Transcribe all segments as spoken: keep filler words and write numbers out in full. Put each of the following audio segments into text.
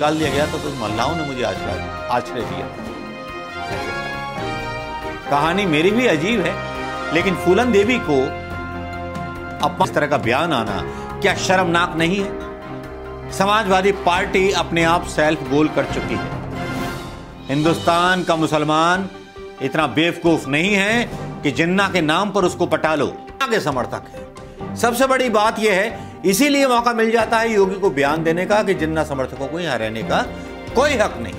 निकाल दिया गया था तो महिलाओं ने मुझे आश्रय आश्रय दिया। कहानी मेरी भी अजीब है, लेकिन फूलन देवी को अपमान इस तरह का बयान आना क्या शर्मनाक नहीं है? समाजवादी पार्टी अपने आप सेल्फ गोल कर चुकी है। हिंदुस्तान का मुसलमान इतना बेवकूफ नहीं है कि जिन्ना के नाम पर उसको पटा लो। के समर्थक है। सबसे बड़ी बात यह है, इसीलिए मौका मिल जाता है योगी को बयान देने का कि जिन्ना समर्थकों को यहां रहने का कोई हक नहीं।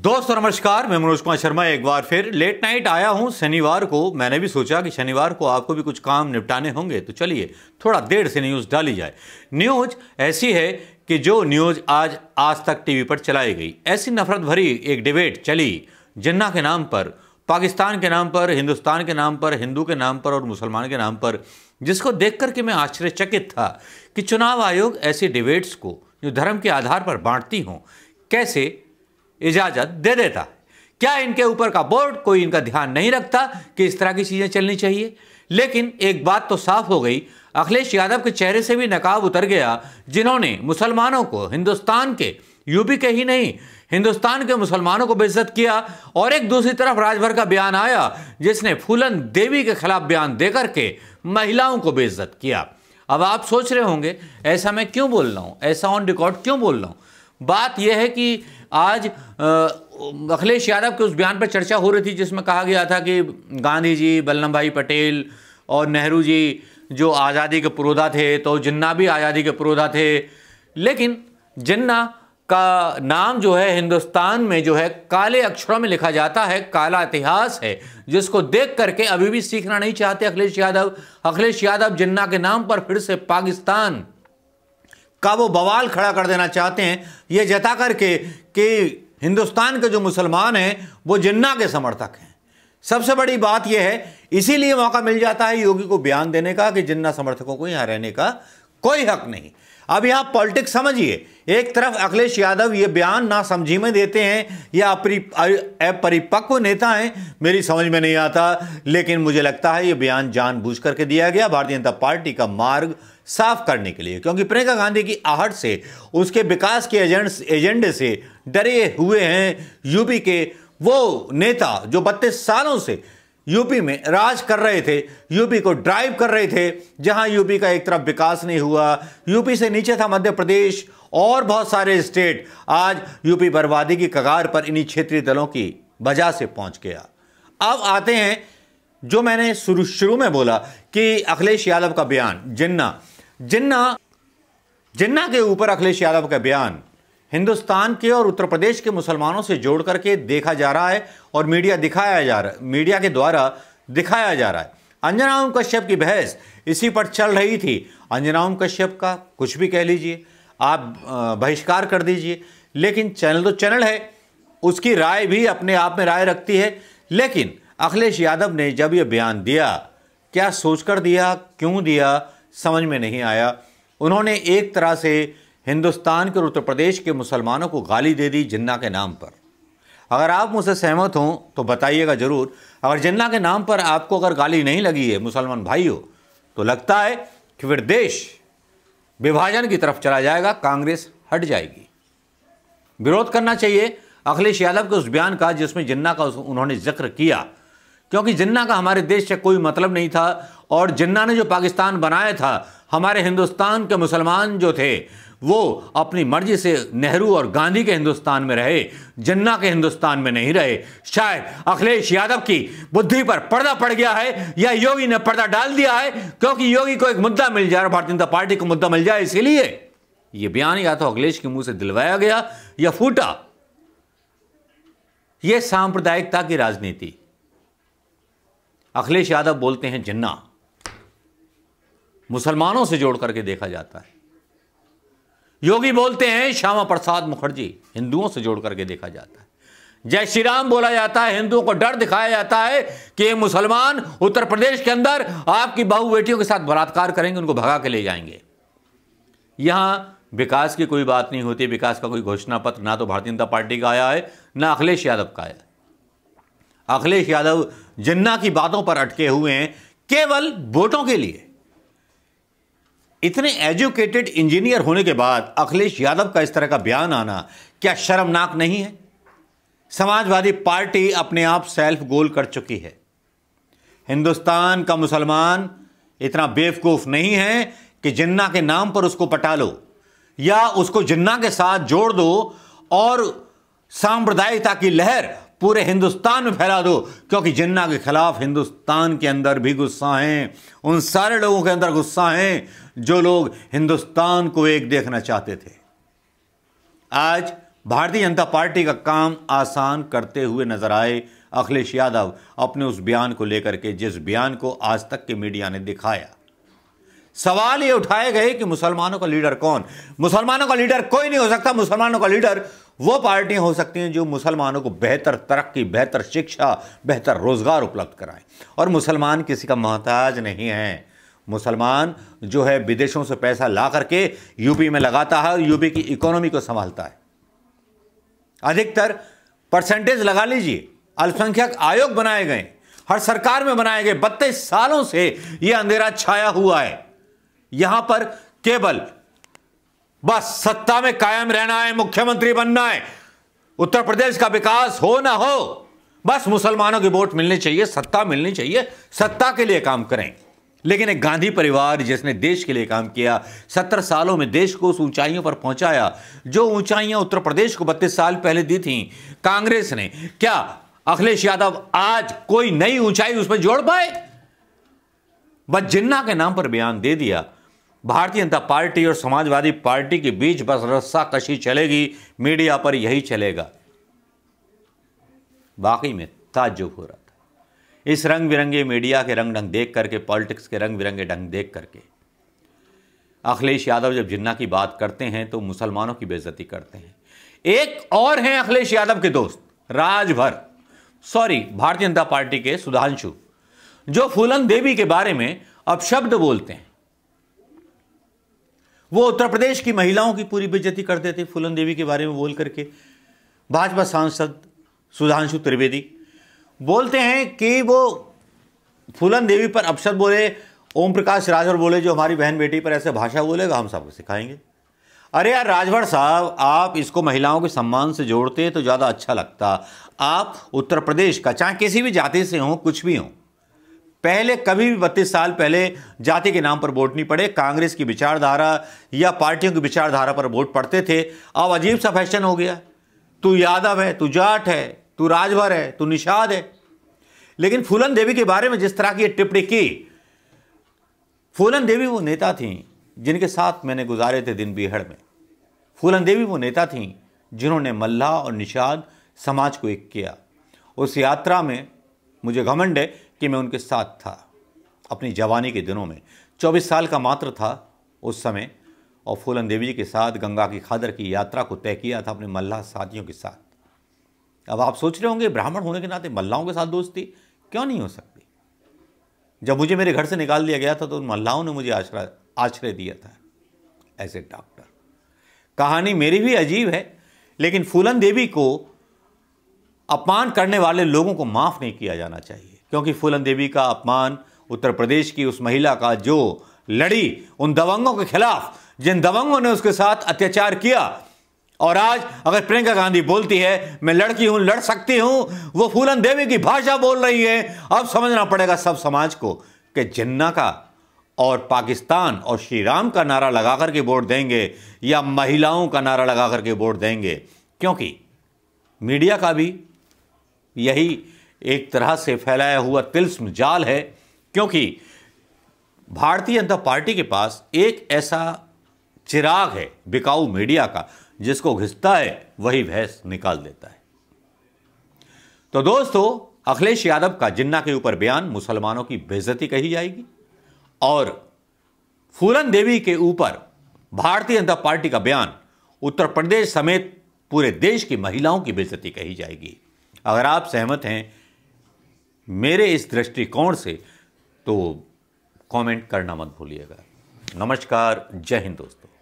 दोस्तों नमस्कार, मैं मनोज कुमार शर्मा एक बार फिर लेट नाइट आया हूं। शनिवार को मैंने भी सोचा कि शनिवार को आपको भी कुछ काम निपटाने होंगे, तो चलिए थोड़ा देर से न्यूज डाली जाए। न्यूज ऐसी है कि जो न्यूज आज आज तक टीवी पर चलाई गई, ऐसी नफरत भरी एक डिबेट चली जिन्ना के नाम पर, पाकिस्तान के नाम पर, हिंदुस्तान के नाम पर, हिंदू के नाम पर और मुसलमान के नाम पर, जिसको देख कर के मैं आश्चर्यचकित था कि चुनाव आयोग ऐसी डिबेट्स को जो धर्म के आधार पर बांटती हों कैसे इजाज़त दे देता है। क्या इनके ऊपर का बोर्ड कोई इनका ध्यान नहीं रखता कि इस तरह की चीज़ें चलनी चाहिए? लेकिन एक बात तो साफ हो गई, अखिलेश यादव के चेहरे से भी नकाब उतर गया, जिन्होंने मुसलमानों को, हिंदुस्तान के, यूपी के ही नहीं, हिंदुस्तान के मुसलमानों को बेइज्जत किया। और एक दूसरी तरफ राजभर का बयान आया जिसने फूलन देवी के खिलाफ बयान देकर के महिलाओं को बेइज्जत किया। अब आप सोच रहे होंगे ऐसा मैं क्यों बोल रहा हूँ, ऐसा ऑन रिकॉर्ड क्यों बोल रहा हूँ। बात यह है कि आज अखिलेश यादव के उस बयान पर चर्चा हो रही थी जिसमें कहा गया था कि गांधी जी, वल्लभ भाई पटेल और नेहरू जी जो आज़ादी के पुरोधा थे, तो जिन्ना भी आज़ादी के पुरोधा थे, लेकिन जिन्ना का नाम जो है हिंदुस्तान में जो है काले अक्षरों में लिखा जाता है, काला इतिहास है जिसको देख करके अभी भी सीखना नहीं चाहते अखिलेश यादव। अखिलेश यादव जिन्ना के नाम पर फिर से पाकिस्तान का वो बवाल खड़ा कर देना चाहते हैं, ये जता करके कि हिंदुस्तान के जो मुसलमान हैं वो जिन्ना के समर्थक हैं। सबसे बड़ी बात यह है, इसीलिए मौका मिल जाता है योगी को बयान देने का कि जिन्ना समर्थकों को यहाँ रहने का कोई हक नहीं। अब यहाँ पॉलिटिक्स समझिए, एक तरफ अखिलेश यादव ये बयान ना समझी में देते हैं या अपरिपक्व नेता हैं, मेरी समझ में नहीं आता, लेकिन मुझे लगता है ये बयान जानबूझ करके दिया गया भारतीय जनता पार्टी का मार्ग साफ करने के लिए, क्योंकि प्रियंका गांधी की आहट से, उसके विकास के एजेंड्स एजेंडे से डरे हुए हैं यूपी के वो नेता जो बत्तीस सालों से यूपी में राज कर रहे थे, यूपी को ड्राइव कर रहे थे, जहां यूपी का एक तरफ विकास नहीं हुआ, यूपी से नीचे था मध्य प्रदेश और बहुत सारे स्टेट, आज यूपी बर्बादी की कगार पर इन्हीं क्षेत्रीय दलों की वजह से पहुंच गया। अब आते हैं जो मैंने शुरू शुरू में बोला कि अखिलेश यादव का बयान, जिन्ना जिन्ना जिन्ना के ऊपर अखिलेश यादव का बयान हिंदुस्तान के और उत्तर प्रदेश के मुसलमानों से जोड़ करके देखा जा रहा है और मीडिया दिखाया जा रहा है, मीडिया के द्वारा दिखाया जा रहा है। अंजना ओम कश्यप की बहस इसी पर चल रही थी। अंजना ओम कश्यप का कुछ भी कह लीजिए आप, बहिष्कार कर दीजिए, लेकिन चैनल तो चैनल है, उसकी राय भी अपने आप में राय रखती है। लेकिन अखिलेश यादव ने जब यह बयान दिया, क्या सोचकर दिया, क्यों दिया, समझ में नहीं आया। उन्होंने एक तरह से हिंदुस्तान के और उत्तर प्रदेश के मुसलमानों को गाली दे दी जिन्ना के नाम पर। अगर आप मुझसे सहमत हों तो बताइएगा ज़रूर। अगर जिन्ना के नाम पर आपको अगर गाली नहीं लगी है मुसलमान भाई हो, तो लगता है कि फिर देश विभाजन की तरफ चला जाएगा, कांग्रेस हट जाएगी। विरोध करना चाहिए अखिलेश यादव के उस बयान का जिसमें जिन्ना का उन्होंने जिक्र किया, क्योंकि जिन्ना का हमारे देश से कोई मतलब नहीं था और जिन्ना ने जो पाकिस्तान बनाया था, हमारे हिंदुस्तान के मुसलमान जो थे वो अपनी मर्जी से नेहरू और गांधी के हिंदुस्तान में रहे, जिन्ना के हिंदुस्तान में नहीं रहे। शायद अखिलेश यादव की बुद्धि पर पर्दा पड़ गया है या योगी ने पर्दा डाल दिया है, क्योंकि योगी को एक मुद्दा मिल जा रहा, भारतीय जनता पार्टी को मुद्दा मिल जाए, इसीलिए ये बयान या तो अखिलेश के मुंह से दिलवाया गया या फूटा। यह सांप्रदायिकता की राजनीति। अखिलेश यादव बोलते हैं जिन्ना मुसलमानों से जोड़ करके देखा जाता है, योगी बोलते हैं श्यामा प्रसाद मुखर्जी हिंदुओं से जोड़ करके देखा जाता है, जय श्री राम बोला जाता है, हिंदुओं को डर दिखाया जाता है कि ये मुसलमान उत्तर प्रदेश के अंदर आपकी बहु बेटियों के साथ बलात्कार करेंगे, उनको भगा के ले जाएंगे। यहां विकास की कोई बात नहीं होती, विकास का कोई घोषणा पत्र ना तो भारतीय जनता पार्टी का आया है ना अखिलेश यादव का आया। अखिलेश यादव जिन्ना की बातों पर अटके हुए हैं केवल वोटों के लिए। इतने एजुकेटेड इंजीनियर होने के बाद अखिलेश यादव का इस तरह का बयान आना क्या शर्मनाक नहीं है? समाजवादी पार्टी अपने आप सेल्फ गोल कर चुकी है। हिंदुस्तान का मुसलमान इतना बेवकूफ नहीं है कि जिन्ना के नाम पर उसको पटा लो या उसको जिन्ना के साथ जोड़ दो और सांप्रदायिकता की लहर पूरे हिंदुस्तान में फैला दो, क्योंकि जिन्ना के खिलाफ हिंदुस्तान के अंदर भी गुस्सा है। उन सारे लोगों के अंदर गुस्सा है जो लोग हिंदुस्तान को एक देखना चाहते थे। आज भारतीय जनता पार्टी का काम आसान करते हुए नजर आए अखिलेश यादव अपने उस बयान को लेकर के, जिस बयान को आज तक के मीडिया ने दिखाया। सवाल ये उठाए गए कि मुसलमानों का लीडर कौन? मुसलमानों का लीडर कोई नहीं हो सकता। मुसलमानों का लीडर वो पार्टियां हो सकती हैं जो मुसलमानों को बेहतर तरक्की, बेहतर शिक्षा, बेहतर रोजगार उपलब्ध कराएं। और मुसलमान किसी का मोहताज नहीं है। मुसलमान जो है विदेशों से पैसा ला करके यूपी में लगाता है और यूपी की इकोनॉमी को संभालता है। अधिकतर परसेंटेज लगा लीजिए, अल्पसंख्यक आयोग बनाए गए, हर सरकार में बनाए गए। बत्तीस सालों से यह अंधेरा छाया हुआ है। यहां पर केवल बस सत्ता में कायम रहना है, मुख्यमंत्री बनना है, उत्तर प्रदेश का विकास हो ना हो, बस मुसलमानों की वोट मिलनी चाहिए, सत्ता मिलनी चाहिए, सत्ता के लिए काम करें। लेकिन एक गांधी परिवार जिसने देश के लिए काम किया, सत्तर सालों में देश को उस ऊंचाइयों पर पहुंचाया जो ऊंचाइयां उत्तर प्रदेश को बत्तीस साल पहले दी थी कांग्रेस ने, क्या अखिलेश यादव आज कोई नई ऊंचाई उसमें जोड़ पाए? बस जिन्ना के नाम पर बयान दे दिया। भारतीय जनता पार्टी और समाजवादी पार्टी के बीच बस रस्साकशी चलेगी, मीडिया पर यही चलेगा। बाकी में ताज्जुब हो रहा था इस रंग बिरंगे मीडिया के रंग ढंग देख करके, पॉलिटिक्स के रंग बिरंगे ढंग देख करके। अखिलेश यादव जब जिन्ना की बात करते हैं तो मुसलमानों की बेइज्जती करते हैं। एक और हैं अखिलेश यादव के दोस्त राजभर, सॉरी भारतीय जनता पार्टी के सुधांशु, जो फूलन देवी के बारे में अपशब्द बोलते हैं। वो उत्तर प्रदेश की महिलाओं की पूरी बेइज्जती करते थे फूलन देवी के बारे में बोल करके। भाजपा सांसद सुधांशु त्रिवेदी बोलते हैं कि वो फूलन देवी पर अपशब्द बोले, ओम प्रकाश राजभर बोले जो हमारी बहन बेटी पर ऐसे भाषा बोलेगा हम सबको सिखाएंगे। अरे यार राजभर साहब, आप इसको महिलाओं के सम्मान से जोड़ते तो ज़्यादा अच्छा लगता। आप उत्तर प्रदेश का, चाहे किसी भी जाति से हों, कुछ भी हों, पहले कभी भी बत्तीस साल पहले जाति के नाम पर वोट नहीं पड़े। कांग्रेस की विचारधारा या पार्टियों की विचारधारा पर वोट पड़ते थे। अब अजीब सा फैशन हो गया, तू यादव है, तू जाट है, तू राजभर है, तू निषाद है। लेकिन फूलन देवी के बारे में जिस तरह की टिप्पणी की, फूलन देवी वो नेता थीं जिनके साथ मैंने गुजारे थे दिन बीहड़ में। फूलन देवी वो नेता थीं जिन्होंने मल्लाह और निषाद समाज को एक किया। उस यात्रा में मुझे घमंड है कि मैं उनके साथ था अपनी जवानी के दिनों में। चौबीस साल का मात्र था उस समय, और फूलन देवी जी के साथ गंगा की खादर की यात्रा को तय किया था अपने मल्लाह साथियों के साथ। अब आप सोच रहे होंगे ब्राह्मण होने के नाते मल्लाहों के साथ दोस्ती क्यों नहीं हो सकती? जब मुझे मेरे घर से निकाल दिया गया था तो उन मल्लाहों ने मुझे आश्रय आश्रय दिया था एज ए डॉक्टर। कहानी मेरी भी अजीब है, लेकिन फूलन देवी को अपमान करने वाले लोगों को माफ़ नहीं किया जाना चाहिए, क्योंकि फूलन देवी का अपमान उत्तर प्रदेश की उस महिला का जो लड़ी उन दबंगों के खिलाफ जिन दबंगों ने उसके साथ अत्याचार किया। और आज अगर प्रियंका गांधी बोलती है मैं लड़की हूं, लड़ सकती हूं, वो फूलन देवी की भाषा बोल रही है। अब समझना पड़ेगा सब समाज को कि जिन्ना का और पाकिस्तान और श्री राम का नारा लगा करके वोट देंगे या महिलाओं का नारा लगा करके वोट देंगे, क्योंकि मीडिया का भी यही एक तरह से फैलाया हुआ तिलस्म जाल है। क्योंकि भारतीय जनता पार्टी के पास एक ऐसा चिराग है बिकाऊ मीडिया का, जिसको घिसता है वही भैंस निकाल देता है। तो दोस्तों, अखिलेश यादव का जिन्ना के ऊपर बयान मुसलमानों की बेइज्जती कही जाएगी, और फूलन देवी के ऊपर भारतीय जनता पार्टी का बयान उत्तर प्रदेश समेत पूरे देश की महिलाओं की बेइज्जती कही जाएगी। अगर आप सहमत हैं मेरे इस दृष्टिकोण से तो कमेंट करना मत भूलिएगा। नमस्कार, जय हिंद दोस्तों।